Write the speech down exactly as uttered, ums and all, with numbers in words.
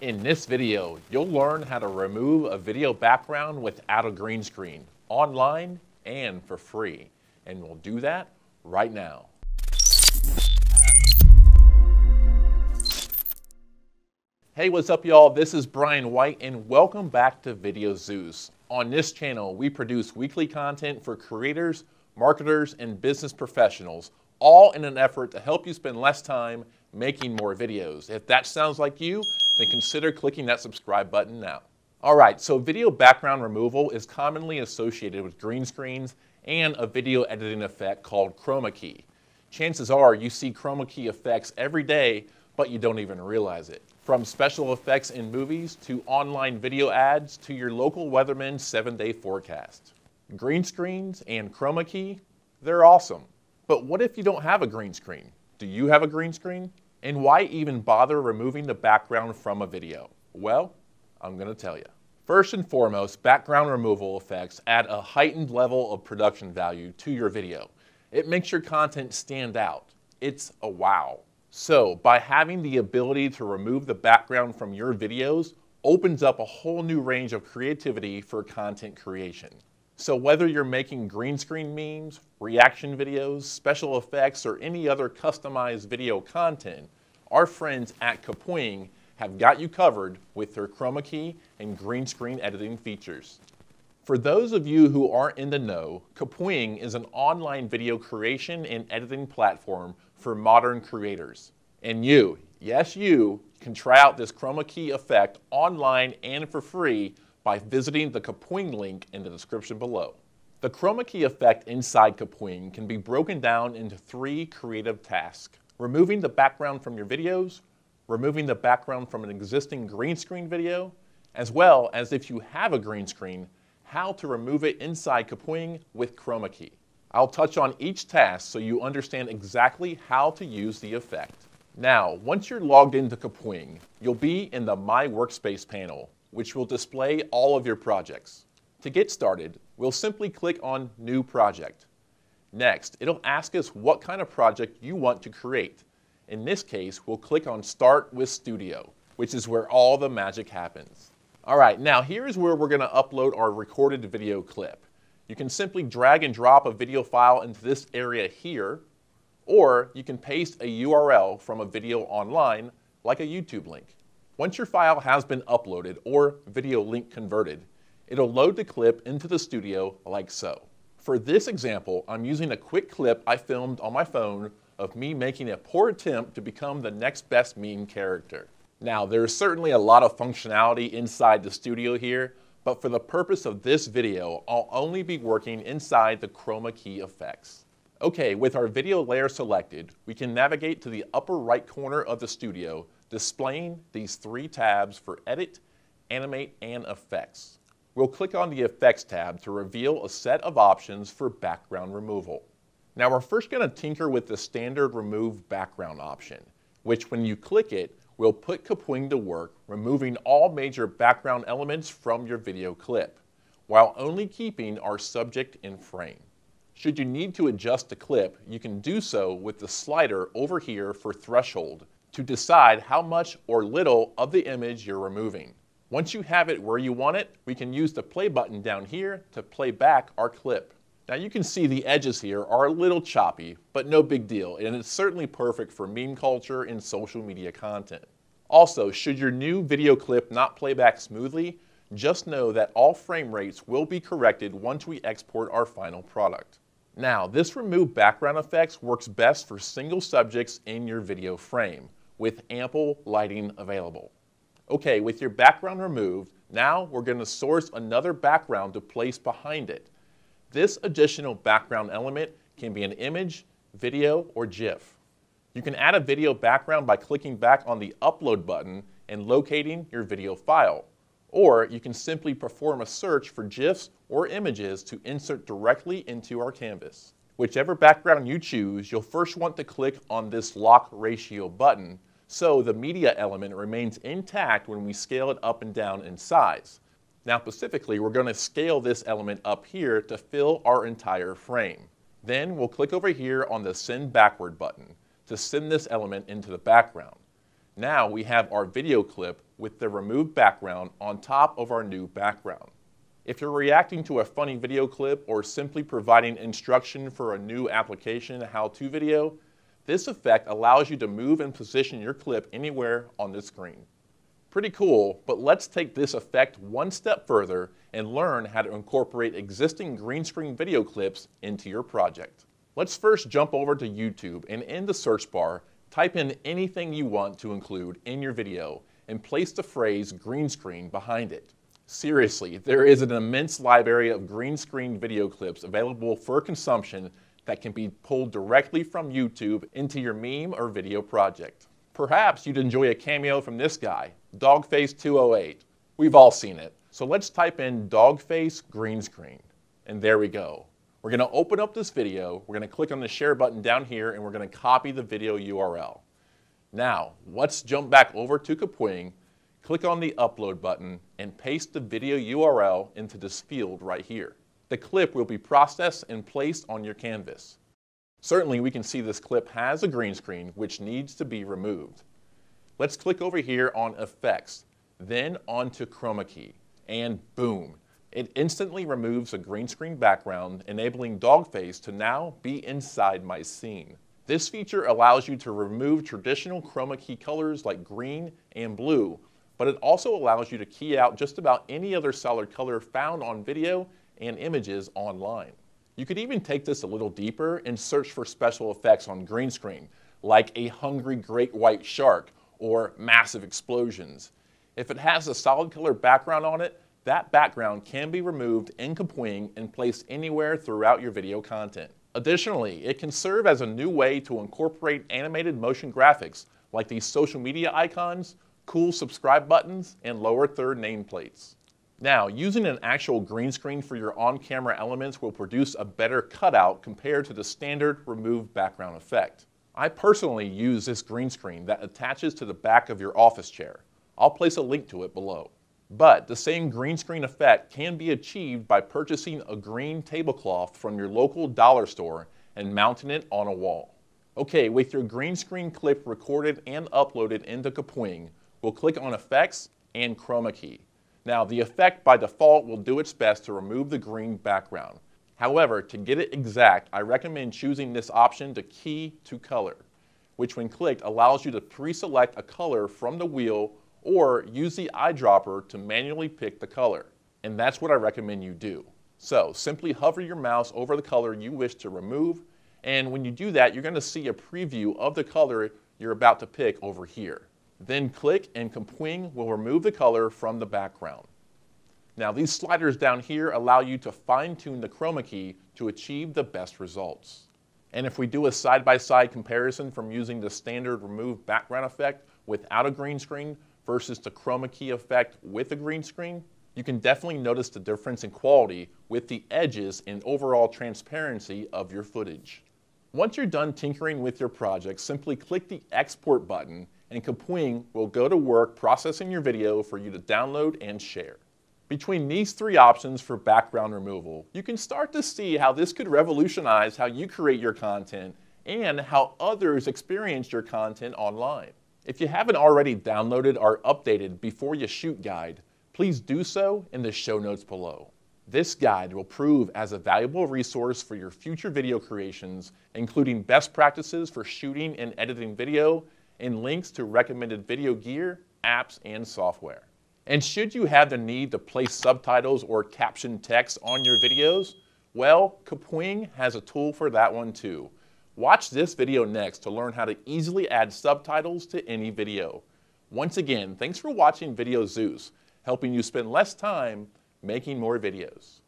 In this video, you'll learn how to remove a video background without a green screen, online and for free. And we'll do that right now. Hey, what's up y'all? This is Brian White and welcome back to Video Zeus. On this channel, we produce weekly content for creators, marketers, and business professionals, all in an effort to help you spend less time making more videos. If that sounds like you, then consider clicking that subscribe button now. All right, so video background removal is commonly associated with green screens and a video editing effect called Chroma Key. Chances are you see Chroma Key effects every day, but you don't even realize it. From special effects in movies to online video ads to your local weatherman's seven-day forecast. Green screens and Chroma Key, they're awesome. But what if you don't have a green screen? Do you have a green screen? And why even bother removing the background from a video? Well, I'm going to tell you. First and foremost, background removal effects add a heightened level of production value to your video. It makes your content stand out. It's a wow. So, by having the ability to remove the background from your videos opens up a whole new range of creativity for content creation. So whether you're making green screen memes, reaction videos, special effects, or any other customized video content, our friends at Kapwing have got you covered with their Chroma Key and green screen editing features. For those of you who aren't in the know, Kapwing is an online video creation and editing platform for modern creators. And you, yes you, can try out this Chroma Key effect online and for free by visiting the Kapwing link in the description below. The Chroma Key effect inside Kapwing can be broken down into three creative tasks: removing the background from your videos, removing the background from an existing green screen video, as well as if you have a green screen, how to remove it inside Kapwing with Chroma Key. I'll touch on each task so you understand exactly how to use the effect. Now, once you're logged into Kapwing, you'll be in the My Workspace panel, which will display all of your projects. To get started, we'll simply click on New Project. Next, it'll ask us what kind of project you want to create. In this case, we'll click on Start with Studio, which is where all the magic happens. All right, now here's where we're going to upload our recorded video clip. You can simply drag and drop a video file into this area here, or you can paste a U R L from a video online, like a YouTube link. Once your file has been uploaded or video link converted, it'll load the clip into the studio like so. For this example, I'm using a quick clip I filmed on my phone of me making a poor attempt to become the next best meme character. Now, there's certainly a lot of functionality inside the studio here, but for the purpose of this video, I'll only be working inside the Chroma Key effects. Okay, with our video layer selected, we can navigate to the upper right corner of the studio, displaying these three tabs for Edit, Animate, and Effects. We'll click on the Effects tab to reveal a set of options for background removal. Now we're first going to tinker with the standard Remove Background option, which when you click it, will put Kapwing to work removing all major background elements from your video clip, while only keeping our subject in frame. Should you need to adjust the clip, you can do so with the slider over here for Threshold, to decide how much or little of the image you're removing. Once you have it where you want it, we can use the play button down here to play back our clip. Now you can see the edges here are a little choppy, but no big deal, and it's certainly perfect for meme culture and social media content. Also, should your new video clip not play back smoothly, just know that all frame rates will be corrected once we export our final product. Now, this Remove Background effects works best for single subjects in your video frame, with ample lighting available. Okay, with your background removed, now we're going to source another background to place behind it. This additional background element can be an image, video, or GIF. You can add a video background by clicking back on the Upload button and locating your video file. Or you can simply perform a search for GIFs or images to insert directly into our canvas. Whichever background you choose, you'll first want to click on this Lock Ratio button, so the media element remains intact when we scale it up and down in size. Now specifically, we're going to scale this element up here to fill our entire frame. Then we'll click over here on the Send Backward button to send this element into the background. Now we have our video clip with the removed background on top of our new background. If you're reacting to a funny video clip or simply providing instruction for a new application how-to video, this effect allows you to move and position your clip anywhere on the screen. Pretty cool, but let's take this effect one step further and learn how to incorporate existing green screen video clips into your project. Let's first jump over to YouTube and in the search bar, type in anything you want to include in your video and place the phrase green screen behind it. Seriously, there is an immense library of green screen video clips available for consumption that can be pulled directly from YouTube into your meme or video project. Perhaps you'd enjoy a cameo from this guy, Dogface two oh eight. We've all seen it. So let's type in Dogface green screen, and there we go. We're going to open up this video, we're going to click on the share button down here, and we're going to copy the video U R L. Now, let's jump back over to Kapwing, click on the upload button, and paste the video U R L into this field right here. The clip will be processed and placed on your canvas. Certainly we can see this clip has a green screen which needs to be removed. Let's click over here on Effects, then onto Chroma Key, and boom, it instantly removes a green screen background, enabling Dogface to now be inside my scene. This feature allows you to remove traditional Chroma Key colors like green and blue, but it also allows you to key out just about any other solid color found on video and images online. You could even take this a little deeper and search for special effects on green screen, like a hungry great white shark or massive explosions. If it has a solid color background on it, that background can be removed in Kapwing and placed anywhere throughout your video content. Additionally, it can serve as a new way to incorporate animated motion graphics like these social media icons, cool subscribe buttons, and lower third nameplates. Now, using an actual green screen for your on-camera elements will produce a better cutout compared to the standard removed background effect. I personally use this green screen that attaches to the back of your office chair. I'll place a link to it below. But the same green screen effect can be achieved by purchasing a green tablecloth from your local dollar store and mounting it on a wall. Okay, with your green screen clip recorded and uploaded into Kapwing, we'll click on Effects and Chroma Key. Now, the effect by default will do its best to remove the green background. However, to get it exact, I recommend choosing this option to Key to Color, which when clicked allows you to pre-select a color from the wheel or use the eyedropper to manually pick the color. And that's what I recommend you do. So simply hover your mouse over the color you wish to remove, and when you do that, you're going to see a preview of the color you're about to pick over here. Then click and Kapwing will remove the color from the background. Now these sliders down here allow you to fine-tune the Chroma Key to achieve the best results. And if we do a side-by-side comparison from using the standard remove background effect without a green screen versus the Chroma Key effect with a green screen, you can definitely notice the difference in quality with the edges and overall transparency of your footage. Once you're done tinkering with your project, simply click the export button and Kapwing will go to work processing your video for you to download and share. Between these three options for background removal, you can start to see how this could revolutionize how you create your content and how others experience your content online. If you haven't already downloaded or updated Before You Shoot guide, please do so in the show notes below. This guide will prove as a valuable resource for your future video creations, including best practices for shooting and editing video, and links to recommended video gear, apps, and software. And should you have the need to place subtitles or caption text on your videos? Well, Kapwing has a tool for that one too. Watch this video next to learn how to easily add subtitles to any video. Once again, thanks for watching Video Zeus, helping you spend less time making more videos.